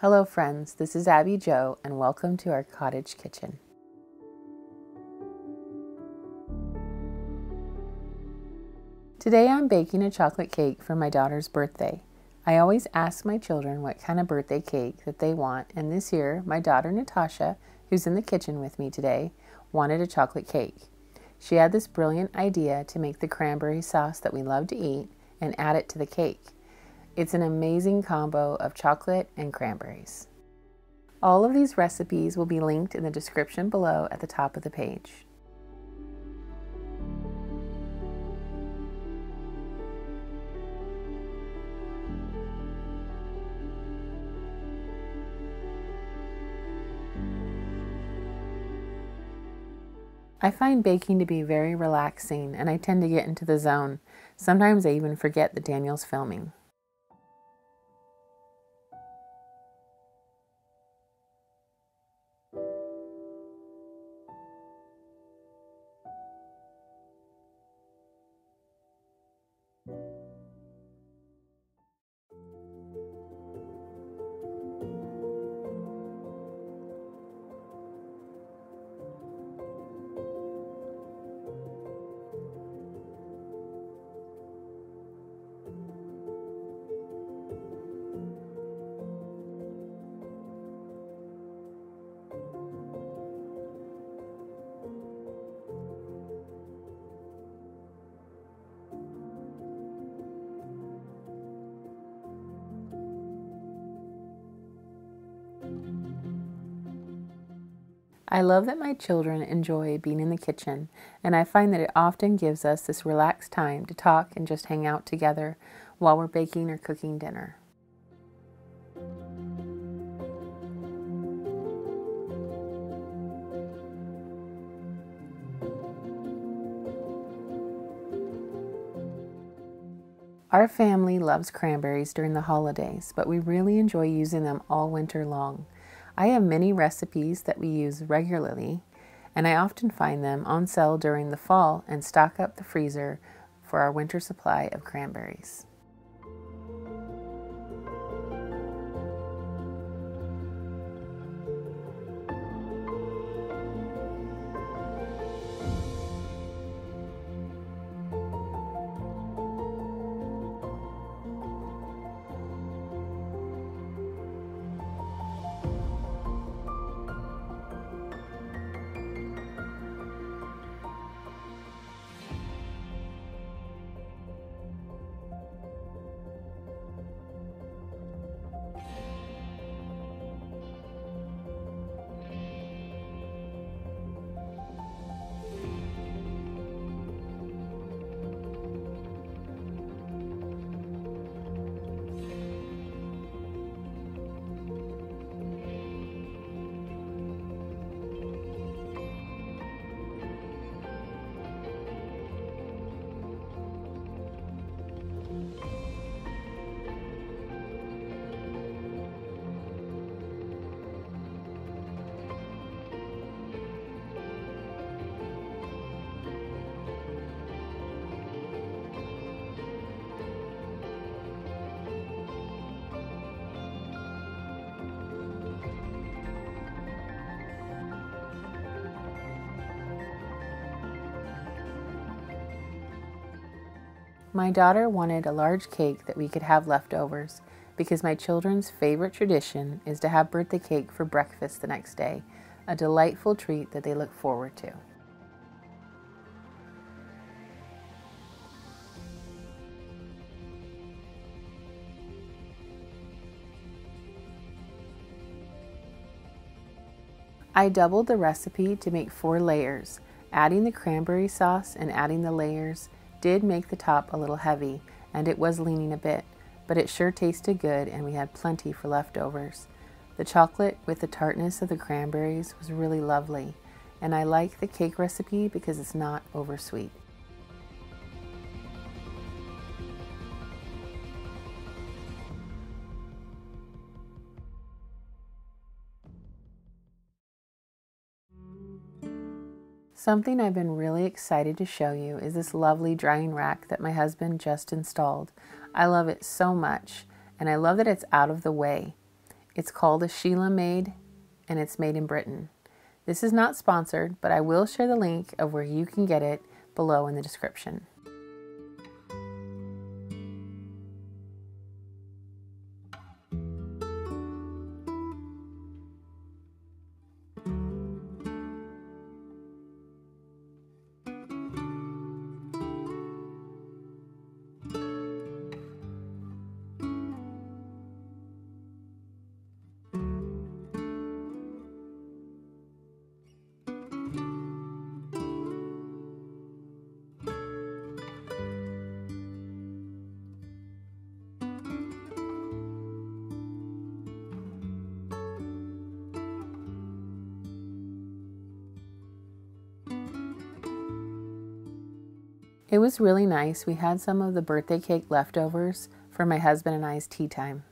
Hello friends, this is Abby Jo and welcome to our cottage kitchen. Today I'm baking a chocolate cake for my daughter's birthday. I always ask my children what kind of birthday cake that they want, and this year my daughter Natasha, who's in the kitchen with me today, wanted a chocolate cake. She had this brilliant idea to make the cranberry sauce that we love to eat and add it to the cake. It's an amazing combo of chocolate and cranberries. All of these recipes will be linked in the description below at the top of the page. I find baking to be very relaxing and I tend to get into the zone. Sometimes I even forget that Daniel's filming. I love that my children enjoy being in the kitchen, and I find that it often gives us this relaxed time to talk and just hang out together while we're baking or cooking dinner. Our family loves cranberries during the holidays, but we really enjoy using them all winter long. I have many recipes that we use regularly, and I often find them on sale during the fall and stock up the freezer for our winter supply of cranberries. My daughter wanted a large cake that we could have leftovers because my children's favorite tradition is to have birthday cake for breakfast the next day, a delightful treat that they look forward to. I doubled the recipe to make 4 layers, adding the cranberry sauce and adding the layers did make the top a little heavy, and it was leaning a bit, but it sure tasted good and we had plenty for leftovers. The chocolate with the tartness of the cranberries was really lovely, and I like the cake recipe because it's not oversweet. Something I've been really excited to show you is this lovely drying rack that my husband just installed. I love it so much, and I love that it's out of the way. It's called a Sheila Maid, and it's made in Britain. This is not sponsored, but I will share the link of where you can get it below in the description. It was really nice. We had some of the birthday cake leftovers for my husband and I's tea time.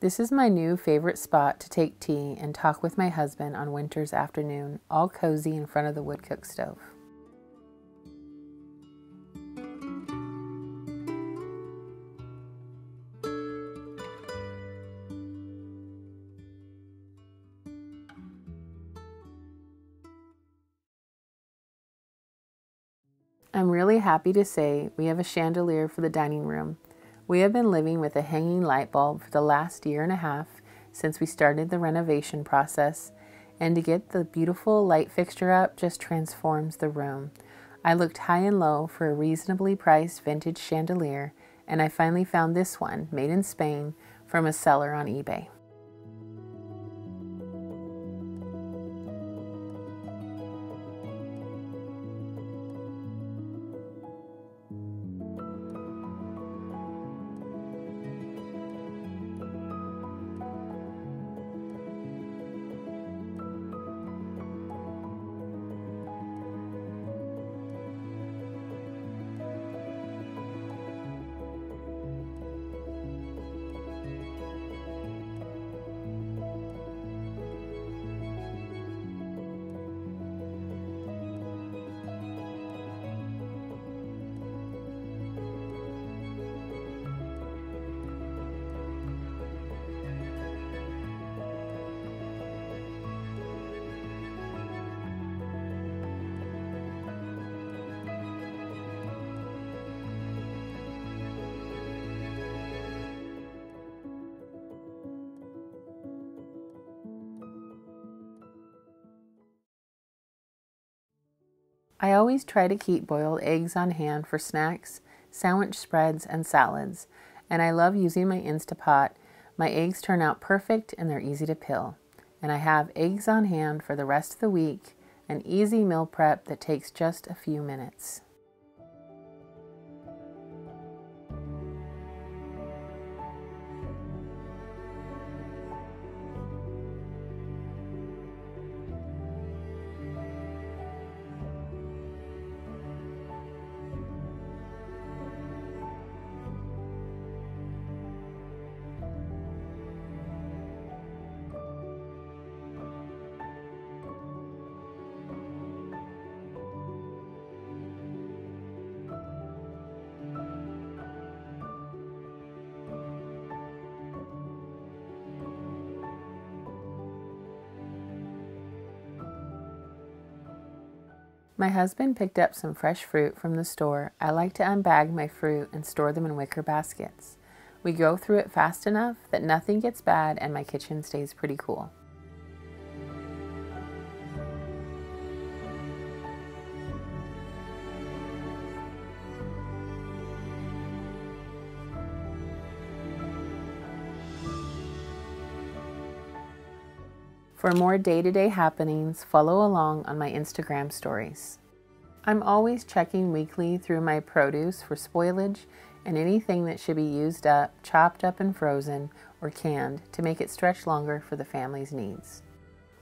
This is my new favorite spot to take tea and talk with my husband on winter's afternoon, all cozy in front of the woodcook stove. I'm really happy to say we have a chandelier for the dining room. We have been living with a hanging light bulb for the last 1.5 years since we started the renovation process, and to get the beautiful light fixture up just transforms the room. I looked high and low for a reasonably priced vintage chandelier, and I finally found this one, made in Spain, from a seller on eBay. I always try to keep boiled eggs on hand for snacks, sandwich spreads, and salads, and I love using my Instant Pot. My eggs turn out perfect and they're easy to peel, and I have eggs on hand for the rest of the week, an easy meal prep that takes just a few minutes. My husband picked up some fresh fruit from the store. I like to unbag my fruit and store them in wicker baskets. We go through it fast enough that nothing gets bad and my kitchen stays pretty cool. For more day-to-day happenings, follow along on my Instagram stories. I'm always checking weekly through my produce for spoilage and anything that should be used up, chopped up and frozen, or canned to make it stretch longer for the family's needs.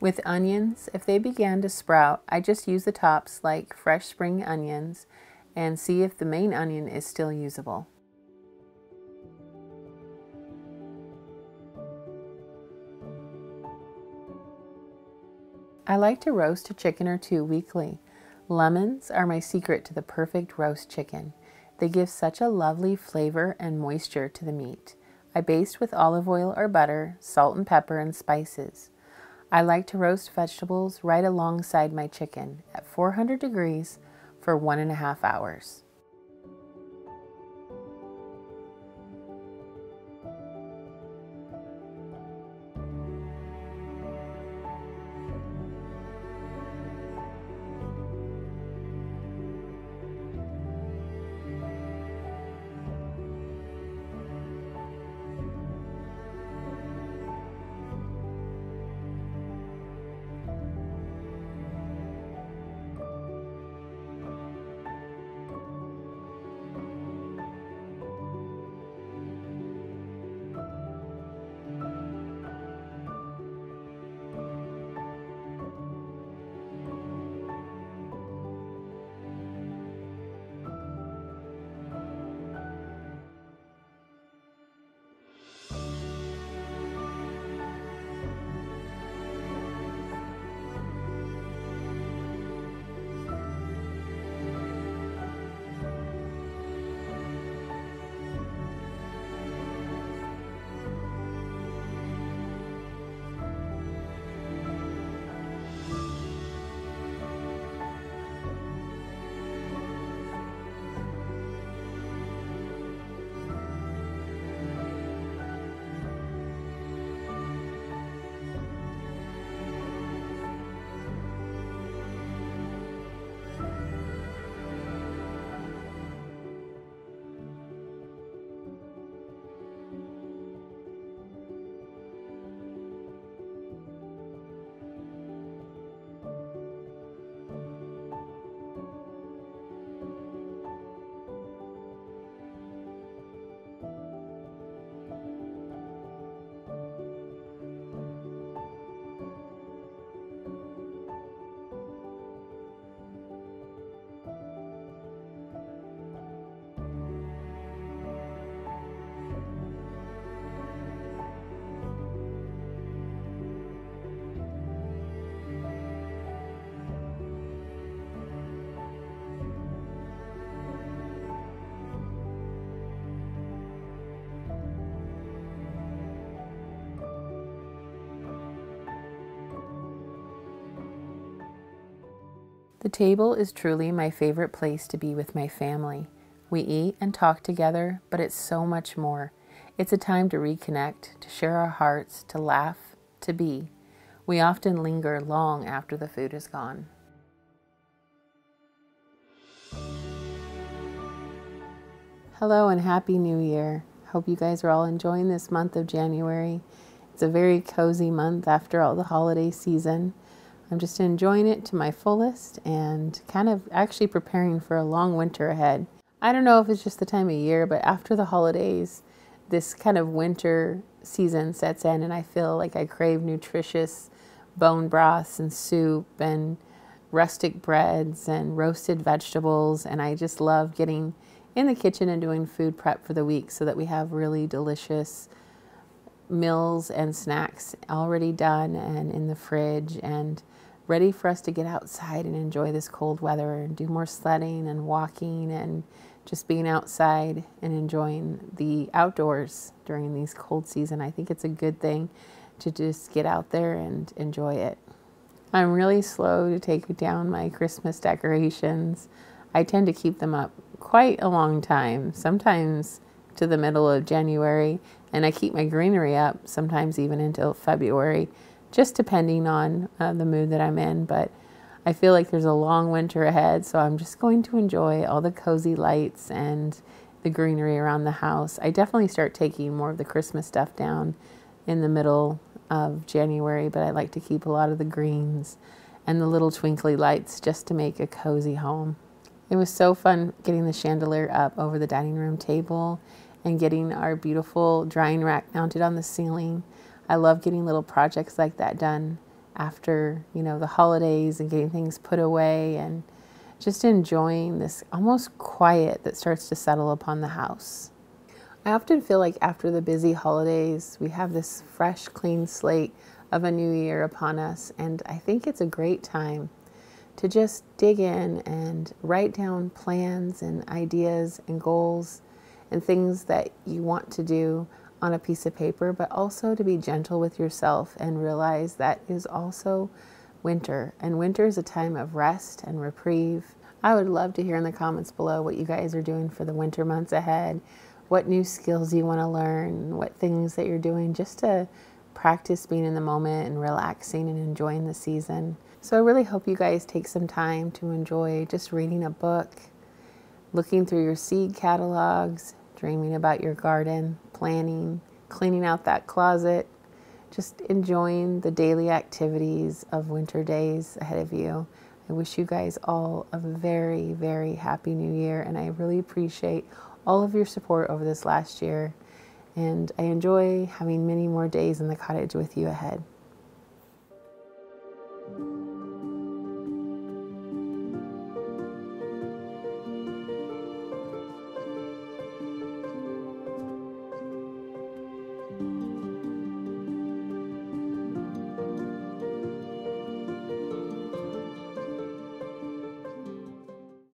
With onions, if they began to sprout, I just use the tops like fresh spring onions and see if the main onion is still usable. I like to roast a chicken or two weekly. Lemons are my secret to the perfect roast chicken. They give such a lovely flavor and moisture to the meat. I baste with olive oil or butter, salt and pepper, and spices. I like to roast vegetables right alongside my chicken at 400 degrees for 1.5 hours. The table is truly my favorite place to be with my family. We eat and talk together, but it's so much more. It's a time to reconnect, to share our hearts, to laugh, to be. We often linger long after the food is gone. Hello and Happy New Year. Hope you guys are all enjoying this month of January. It's a very cozy month after all the holiday season. I'm just enjoying it to my fullest and kind of actually preparing for a long winter ahead. I don't know if it's just the time of year, but after the holidays, this kind of winter season sets in and I feel like I crave nutritious bone broths and soup and rustic breads and roasted vegetables. And I just love getting in the kitchen and doing food prep for the week so that we have really delicious meals and snacks already done and in the fridge and ready for us to get outside and enjoy this cold weather and do more sledding and walking and just being outside and enjoying the outdoors during these cold season. I think it's a good thing to just get out there and enjoy it. I'm really slow to take down my Christmas decorations. I tend to keep them up quite a long time, sometimes to the middle of January, and I keep my greenery up sometimes even until February, just depending on the mood that I'm in. But I feel like there's a long winter ahead, so I'm just going to enjoy all the cozy lights and the greenery around the house. I definitely start taking more of the Christmas stuff down in the middle of January, but I like to keep a lot of the greens and the little twinkly lights just to make a cozy home. It was so fun getting the chandelier up over the dining room table and getting our beautiful drying rack mounted on the ceiling. I love getting little projects like that done after, you know, the holidays and getting things put away and just enjoying this almost quiet that starts to settle upon the house. I often feel like after the busy holidays, we have this fresh, clean slate of a new year upon us, and I think it's a great time to just dig in and write down plans and ideas and goals and things that you want to do on a piece of paper, but also to be gentle with yourself and realize that is also winter, and winter is a time of rest and reprieve. I would love to hear in the comments below what you guys are doing for the winter months ahead, what new skills you want to learn, what things that you're doing just to practice being in the moment and relaxing and enjoying the season. So I really hope you guys take some time to enjoy just reading a book, looking through your seed catalogs, dreaming about your garden, planning, cleaning out that closet, just enjoying the daily activities of winter days ahead of you. I wish you guys all a very, very happy new year, and I really appreciate all of your support over this last year. And I enjoy having many more days in the cottage with you ahead.